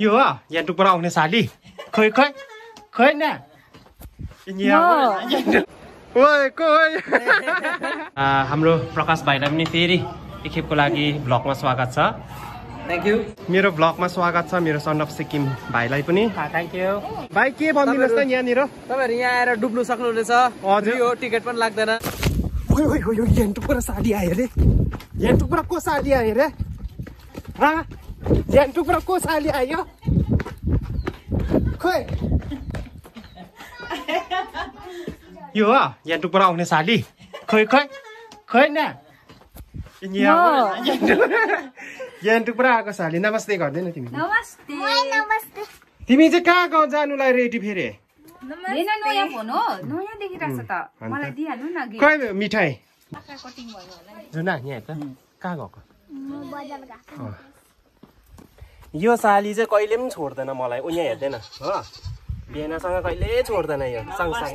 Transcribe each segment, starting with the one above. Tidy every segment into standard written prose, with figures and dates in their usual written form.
อยู่อ่ะยันทุกเราในสาลีเคยเนี่ยเงียบเว้ยกูฮัมโลประกาศใบนั้นนี่ฟีรีอีกคลิปก็ลากีบล็อกมาสวัสดิ์ซะ thank you มีรูปบล็อกมาสวัสดิ์ซะมีรูปซอนดับสิกิมใบไล่ปุ่นนี่ thank you ใบเกี่ยวกับมีลักษณะยันนี่รึทำไมเนี่ยเราดูบลูสักหน่อยเลยซะอ๋อจีโอทิเก็ตมันลักเดนะโอ้ยยันทุกประสาดีไอ้เร่ยันทุกประกูสาดีไอ้เร่ฮะยันทุกประกูสาดีไอ้ย่อคุยอยู่อ่ะยันทุกเราในสาลีเคยเนี่ยเงียบยันทุกเราก็สาลีนามัสเตก่อนได้นะทีมีนามัสเตทีมีจะก้าก่อนจานุไลเรติเพเรนี่นะโนยาโปโนโนยาเด็กรักษาต่อมาเลยดีอ่ะนู่นนะกี่ค่อยมีไทยนู่นน่ะเนี่ยก็ก้าก่อนยูสาลีจะค่อยเล่มโฉดแต่นะมาเลยโอ้ยเนี่ยเด่นนะเบียนาสังก็เล่นโฉดแต่นะยังสังสัง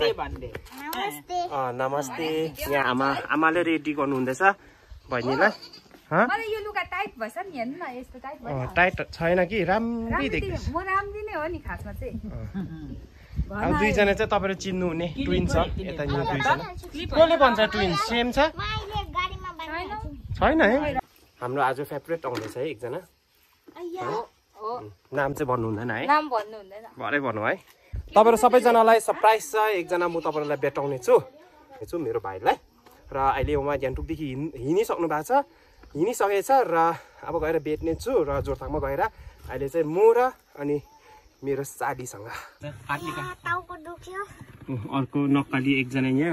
namaste เนี่ยอามาเลยเรดี้ก่อนนู่นเด้อซะบ่อยนี่เลยฮะอะไรยูลูกก็ไทป์วะสันยันนะเอสไทป์วะไทป์ใช่นะกี่รำดีเด็กโมรำดีเนี่ยวันนี้ข้าวมาเจอเอาดูอีกจันเนี่ยจะต่อไปเราจีนนู่นนี่ twins อ่ะเอตันนี่ twins นะก็เลยเป็นจ้า twins same ใช่ใช่ไหนฮัมเราอาจจะ favorite ของเด็กใช่อีกจันนะน้ำจะบ่อนู่นไหนน้ำบ่อนู่นได้หรอบ่อได้บ่อน้อยต่อไปเราสับไปจันอะไร surprise ใช่อีกจันนะมูต่อไปเราเบียดตรงนี้ซูซูมีรูปใบเลยเราไอเลี้ยวมาจันทุกที่หินนี่สองหนึ่งบาทซะหินนี่สองเอซ่าเราอาบก็เอร่าเบียดเนี่ยซูเราจูดทางมาก็เอร่าไอเลี้ยวจะมูระอันนี้มีรสชาติสังหะอันนี้ก็เต้าก็ดูเชียวออร์ก็นกกาลีอีกจันเนี่ย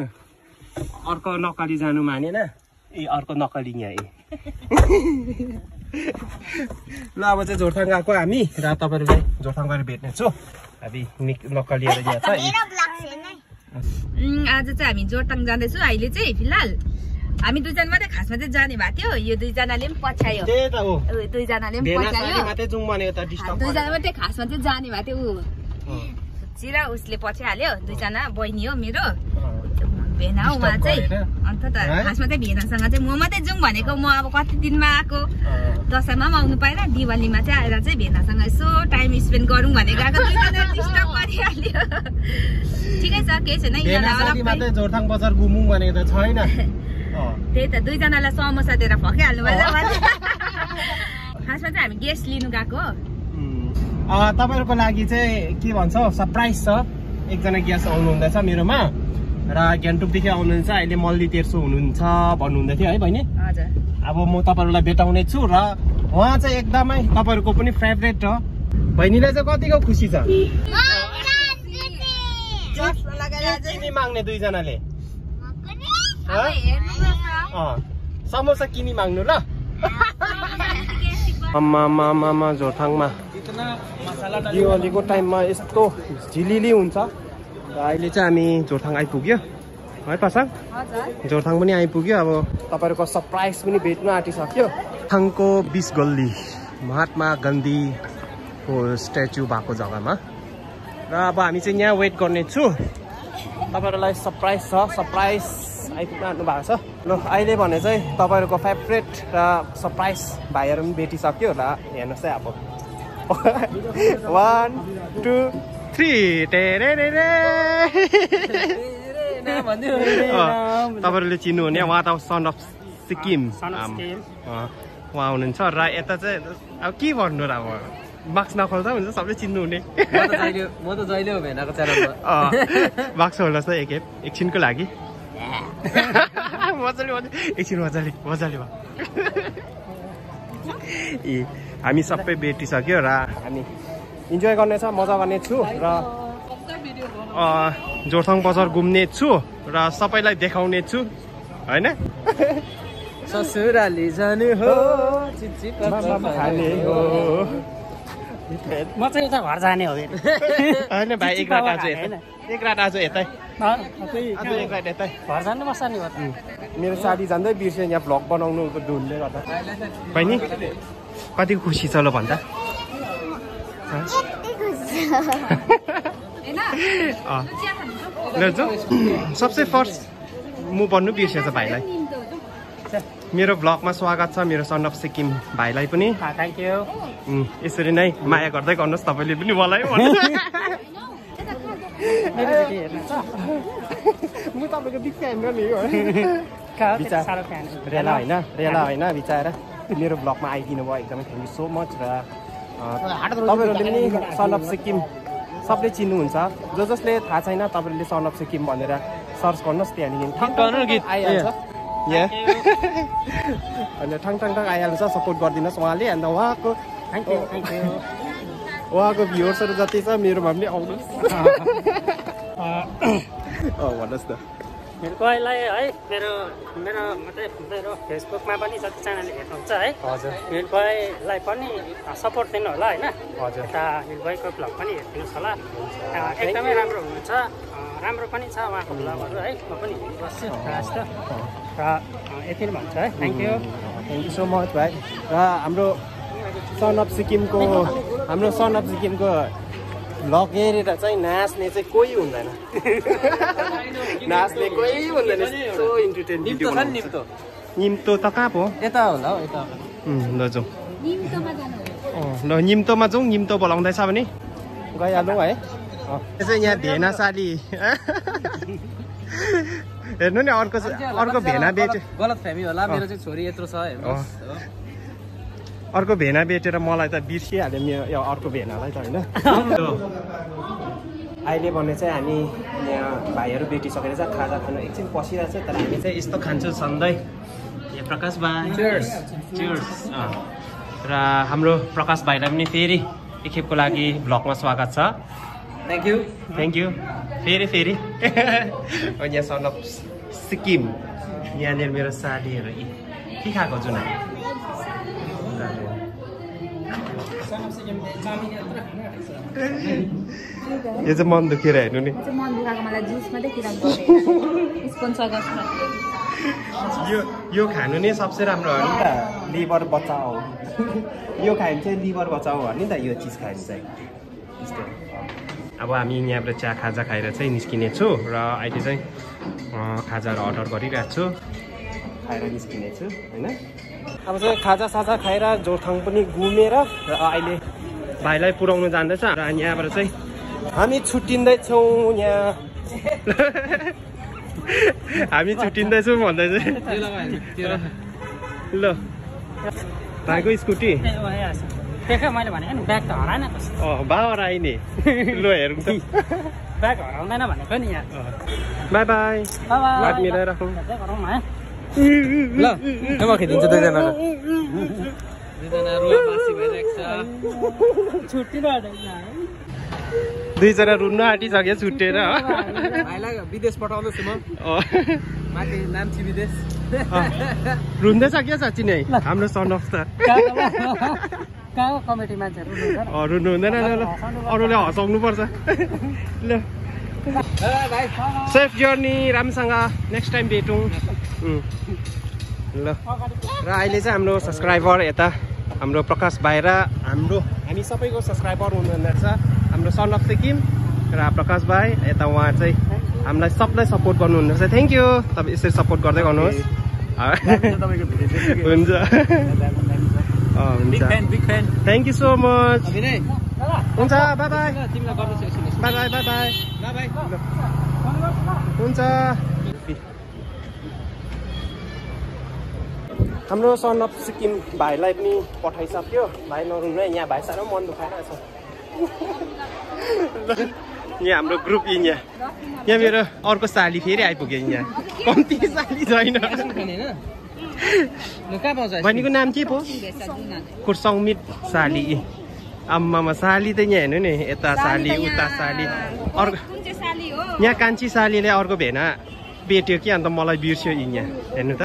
ออร์ก็นกกาลีจันนุมานี่นะอีออร์ก็นกกาลีเนี่ยเราจะจูดทางก็อามีเราต่อไปเลยจูดทางก็เอร่าเบียดเนี่ยซูอาบีนิกนกกาลีอะไรเนี่ยใช่आज चाहिँ हामी जोरताङ जाँदैछौँ अहिले चाहिँ फिलहाल हामी दुईजना मात्रै खासमा चाहिँ जाने भएको थियो यो दुईजनाले पनि पछ्यायो दुईजनाले पनि पछ्यायो दुईजना मात्रै खासमा चाहिँ जाने भएको थियो ऊ उसले पछ्याइहाल्यो दुईजना बहिनी हो मेरो भेना उहाँ चाहिँ अन्त त खासमा चाहिँ भेनासँग चाहिँ म मात्रै जाउँ भनेको म अब कति दिनमा आएको दसैँमा पनि आउनु पाएन दिवालीमा चाहिँ आएर चाहिँ भेनासँग यसो टाइम स्पेन्ड गरौँ भनेको आएको दुईजना डिस्टर्ब गरिहाल्यो ठिकै छ केही छैन यिनीहरूलाई मात्रै जोरथाङ बजार घुमौँ भनेको त छैन त्यही त दुईजनालाई समोसा दिएर फकिहाल्नु भएन खासमा चाहिँ हामी गेस्ट लिनु गएको हो तपाईँहरूको लागि चाहिँ के भन्छ सरप्राइज छ एकजना गेस्ट आउनुहुँदैछ मेरोमा र गान्तोकदेखि आउनुहुन्छ अहिले मल्ली तेर्सो हुनुहुन्छ भन्नुहुँदै थियो है बहिनी हजुर अब म तपाईँहरूलाई भेटाउने छु र उहाँ चाहिँ एकदमै तपाईँहरूको पनि फेभरेट हो बहिनीलाई चाहिँ कतिको खुसी छ किमी माग्ने दुईजनाले समोसा किमी माग्नु ल आमामामामा जोरथाङमा दिवालीको टाइममा यस्तो झिलिली हुन्छ अहिले चाहिँ हामी जोरथाङ आइपुग्यो है पासाङ जोरथाङ पनि आइपुग्यो अब तपाईहरुको सरप्राइज पनि भेट्न आँटिसक्यो जोरथाङको 20 गल्ली महात्मा गान्धीको स्ट्याच्यु भएको जग्गामा र अब हामी चाहिँ यहाँ वेट गर्ने छु तपाईहरुलाई सरप्राइज छ सरप्राइज आइपुग्न आँट्नु भएको छ ल अहिले भने चाहिँ तपाईहरुको फेभरेट र सरप्राइज भाइहरु पनि भेटिसक्यो र हेर्नुस् है अब 1 2 तपाईँहरूले चिन्नुहुने उहाँ त सन अफ सिक्किम उहाँ हुनुहुन्छ र यता चाहिँ अब के भन्नु र अब मास्क नखोल्दा हुन्छ सबले चिन्नुहुने मास्क खोल्नुहोस् न एकछिनको लागि मजाले ए हामी सबै भेटिसक्यो र हामी इन्जोय गर्नेछ मजा गर्नेछु र जोरथाङ बजार घुम्ने छु र सबैलाई देखाउने छु हैन ससुराली जानु हो चिची कच्चा खाने हो म चाहिँ यता घर जाने हो हैन भाइ एक रात आजु यतै घर जानु पर्छ नि मेरो साडी जान्दै बिर्से यहाँ भ्लग बनाउनु ढुलले गर्दा बहिनी कति खुसी छ ल भन्दा सबसे फर्स्ट म भन्नु बिर्सेछ भाइलाई मेरो भ्लगमा स्वागत छ मेरो सन अफ सिक्किम भाइलाई पनि थ्याङ्क यू यसरी नै माया गर्दै गर्नुस् तपाईले पनि मलाई म तपाईको बिग फ्यान हो नि हो सारो फ्यान रेला हैन बिचारा मेरो ब्लगमा आइदिनु भयो एकदमै थ्याङ्क यू सो मच र तपाईहरुले पनि सन अफ सिक्किम सबले चिन्नुहुन्छ जो जसले थाहा छैन तपाईले सन अफ सिक्किम भनेर सर्च गर्नुस् त्यहाँनिर गीत आइहाल्छ अनि ठङ आइहाल्छ सपोर्ट गरिदिनुहोस् उहाँले अन्त उहाँको भ्युअर्सहरु जति छ मेरो भन्ने आउनुहोस् भन्नुहोस् त मेरो कोहीलाई है मेरो मेरो मात्रै मेरो फेसबुकमा पनि जति च्यानलले हेर्नुहुन्छ है हजुर मेरो कोहीलाई पनि सपोर्ट दिनु होला हैन हजुर यता मेरो भाइको ब्लग पनि हेर्नुहोस् होला एकदमै राम्रो हुनुहुन्छ राम्रो पनि छ उहाँको ब्लगहरु है म पनि बस्छु खास त यति नै भन्छ है थ्याङ्क यू सो मच भाइ र हाम्रो सन अफ सिक्किमको भ्लग हेरेर चाहिँ नाच्ने चाहिँ कोही हुँदैन नाच्ने कोही हुँदैन यस्तो इन्टरटेन भिडियो निम्तो त कहाँ पो यता होला हौ यता ल जाउँ निम्तोमा जानु ल निम्तोमा जाउँ निम्तो बोलाउँदैछ भने गइहालौँ है त्यसै यहाँ भेनासाली हेर्नु नि अर्को भेना बेटे गलत फेमी होला मेरो चाहिँ छोरी यत्रो छ हेर्नुस् हो अर्को भेना बेटेर मलाई त बिर्सिहाल्यो मेरो अर्को भेनालाई त हैन अहिले भने चाहिँ हामी यहाँ भाइहरु भेटिसकेर चाहिँ खाजा खानु एकछिन पसिरहेछ तर हामी चाहिँ यस्तो खान्छौँ सधैँ ए प्रकाश भाइ चियर्स चियर्स र हाम्रो प्रकाश भाइलाई पनि फेरि एकखेपको लागि भ्लगमा स्वागत छ थैंक यू फेरि यहाँ सन अफ सिक्किम यहाँनिर मेरो साडीहरू के खाएको जुन यो चाहिँ मन दुखेर हेर्नु नि यो खानु नै सबसे राम्रो हो नि त लिभर बचाओ यो खायो भने चाहिँ लिभर बचाओ हो नि त यो चिज खायो भने चाहिँ अब हामी यहाँबाट चिया खाजा खाएर चाहिँ निस्किने छु र अहिले चाहिँ खाजाहरू अर्डर गरिरहेको छु खाएर निस्किने छु हैन अब चाहिँ खाजा साजा खाएर जोरथाङ पनि घुमेर र अहिले भाइलाई पुर्याउनु जाँदैछ र यहाँबाट चाहिँ हामी छुट्टिँदैछौँ यहाँ हामी छुट्टिँदैछौँ भन्दै चाहिँ ल भाइको स्कुटी देखा मैले भने नि ब्याग त हराएन बा हरायो नि लो हेरौँ त ब्याग हराउँदैन भनेको नि यहाँ बाई बाई बात मिलाएर राखौँ ल म खेदिन्छु दुईजनाको दुईजना रुवा बासी भइरहेको छ छुट्टिन आँटेको दुईजना रुन्न आँटिसक्यो छुट्टेर हो भाइलाई विदेश पठाउँदैछु म माथि नाम्ची विदेश रुन्दैछ क्या साँच्ची नै हाम्रो सनफ त कमेटी मान्छेहरु रुनु हुँदैन ल अरूले हँसाउनु पर्छ ल भाइ सेफ जर्नी राम्रोसँग नेक्स्ट टाइम भेटौँ ल र अहिले चाहिँ हाम्रो सब्सक्राइबर यता हाम्रो प्रकाश भाइ र हामी सबैको सब्सक्राइबर हुनुहुँदो रहेछ हाम्रो सन अफ सिक्किम र प्रकाश भाइ यता उहाँ चाहिँ हामीलाई सबलाई सपोर्ट गर्नुहुँदो रहेछ थ्याङ्क यू तपाईँ यसरी सपोर्ट गर्दै गर्नुहोस् हुन्छ थैंक यू सो मच हुन्छ bye bye bye bye bye bye bye हुन्छ हाम्रो सन अफ सिक्किम भाइलाई पनि पठाइसक्यो भाइ नरुनु यहाँ भाइ साह्रो मन दुखाइरहेको छ यहाँ हाम्रो ग्रुप यहाँ मेरो अर्को साली फेरि आइपुग्यो यहाँ कम्ती साली छैन बहिनीको नाम के पो कुर्सौमित साली आम्मामा साली त यहाँ हेर्नु नि यता साली उता साली अर्को यहाँ कान्छी सालीले अर्को भेना बेट्यो कि अन्त मलाई बिर्स्यो यहाँ हेर्नु त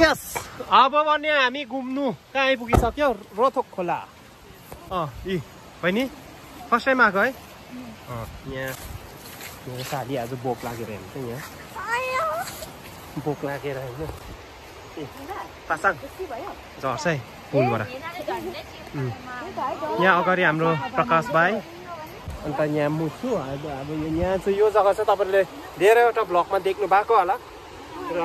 अब भने हामी घुम्नु कहाँ आइपुगिसक्यो रोथोक खोला यी बहिनी फर्स्ट टाइम आएको है यहाँ मेरो साली आज बोक लागेर हेर्नु यहाँ बोक लागेर हेर्नु पासाङ झर्छ है पुलबाट यहाँ अगाडि हाम्रो प्रकाश भाइ अन्त यहाँ म छु अब यहाँ चाहिँ यो जग्गा चाहिँ तपाईँहरूले धेरैवटा भ्लगमा देख्नु भएको होला र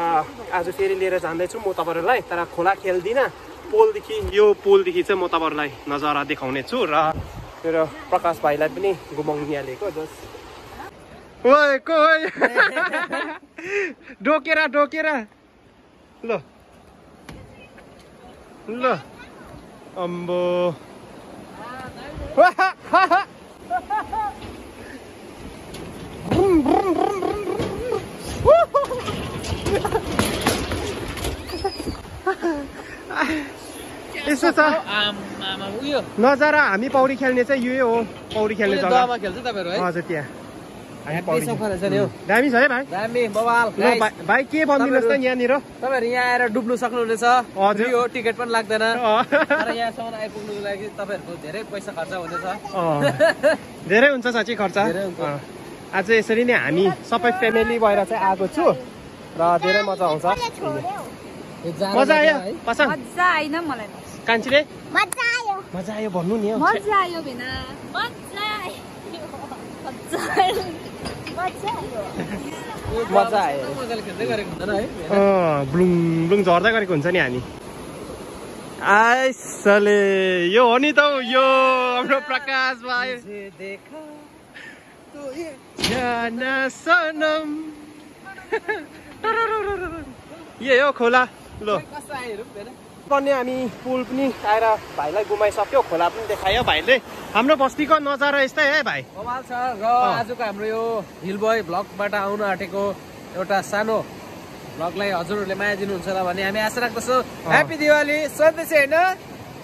आज फेरि लिएर जाँदैछु म तपाईँहरूलाई तर खोला खेल्दिनँ पोलदेखि यो पोलदेखि चाहिँ म तपाईँहरूलाई नजारा देखाउने छु र मेरो प्रकाश भाइलाई पनि घुमाउनु हालेको जस डोकेरा डोकेरा ल ल अम्बो यसो त नजारा हामी पौडी खेल्ने चाहिँ यो हो पौडी खेल्ने जग्गा हजुर त्यहाँ दामी छ है भाइ भाइ के भनिदिनुहोस् त यहाँनिर तपाईँहरू यहाँ आएर डुब्नु सक्नुहुनेछ हजुर यो टिकट पनि लाग्दैन तर यहाँसम्म आइपुग्नुको लागि तपाईँहरूको धेरै पैसा खर्च हुनेछ धेरै हुन्छ साँच्चै खर्च आज यसरी नै हामी सबै फ्यामिली भएर चाहिँ आएको छु र धेरै मजा आउँछ मजा आयो पसन्द मजा आएन मलाई कान्छीले मजा आयो भन्नु नि मजा आयो बिना मजा आयो मजा आयो मजाले खेल्दै गरेको हुन्छ है ब्लुङ ब्लुङ झर्दै गरेको हुन्छ नि हामी आइसले यो हो नि त यो हाम्रो प्रकाश भाइ यही हो खोला लो गर्ने हामी पुल पनि आएर भाइलाई घुमाइसक्यो खोला पनि देखायो भाइले हाम्रो बस्तीको नजारा यस्तै है भाइ कमाल छ र आजको हाम्रो यो हिल बॉय भ्लगबाट आउन आँटेको एउटा सानो भ्लगलाई हजुरहरूले माया दिनुहुन्छ होला भन्ने हामी आशा राख्दछौँ ह्याप्पी दिवाली सधैँ हैन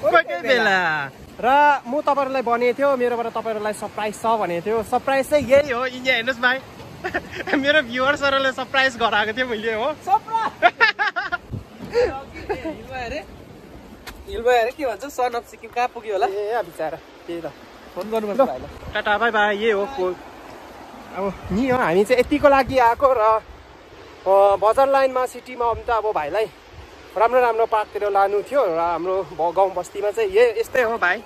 कोही बेला र म तपाईहरुलाई भनेको थियो मेरोबाट तपाईहरुलाई सरप्राइज छ भनेको थियो सरप्राइज चाहिँ यही हो यहाँ हेर्नुस् भाइ मेरो भ्युअर्सहरुले सरप्राइज गराएको थिए मैले हो के भन्छ सन अफ सिक्किम कहाँ पुग्यो होला ए बिचारा त्यही त फोन गर्नुपर्छ भाइलाई टाटा बाई बाई यही हो अब नि हो हामी चाहिँ यतिको लागि आएको र बजार लाइनमा सिटीमा आउनु त अब भाइलाई राम्रो राम्रो पार्कतिर लानु थियो र हाम्रो गाउँ बस्तीमा चाहिँ यही यस्तै हो भाइ